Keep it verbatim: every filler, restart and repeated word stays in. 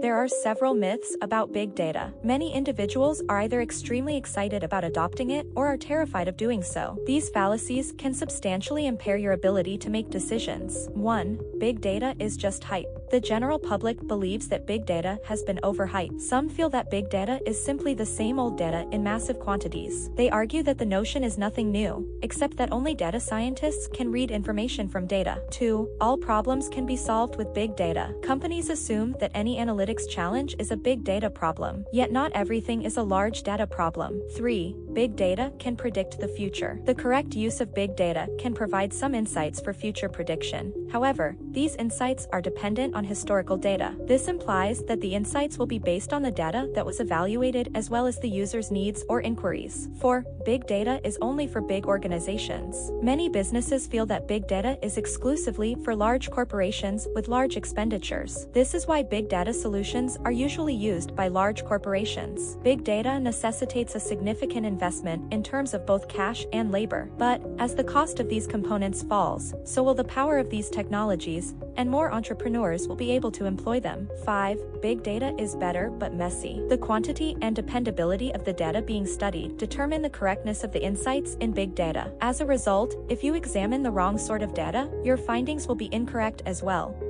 There are several myths about big data. Many individuals are either extremely excited about adopting it or are terrified of doing so. These fallacies can substantially impair your ability to make decisions. one Big data is just hype. The general public believes that big data has been overhyped. Some feel that big data is simply the same old data in massive quantities. They argue that the notion is nothing new, except that only data scientists can read information from data. two All problems can be solved with big data. Companies assume that any analytics challenge is a big data problem, yet not everything is a large data problem. three Big data can predict the future. The correct use of big data can provide some insights for future prediction. However, these insights are dependent on On historical data. This implies that the insights will be based on the data that was evaluated as well as the user's needs or inquiries. four Big data is only for big organizations. Many businesses feel that big data is exclusively for large corporations with large expenditures. This is why big data solutions are usually used by large corporations. Big data necessitates a significant investment in terms of both cash and labor. But, as the cost of these components falls, so will the power of these technologies, and more entrepreneurs will be able to employ them. five Big data is better but messy. The quantity and dependability of the data being studied determine the correctness of the insights in big data. As a result, if you examine the wrong sort of data, your findings will be incorrect as well.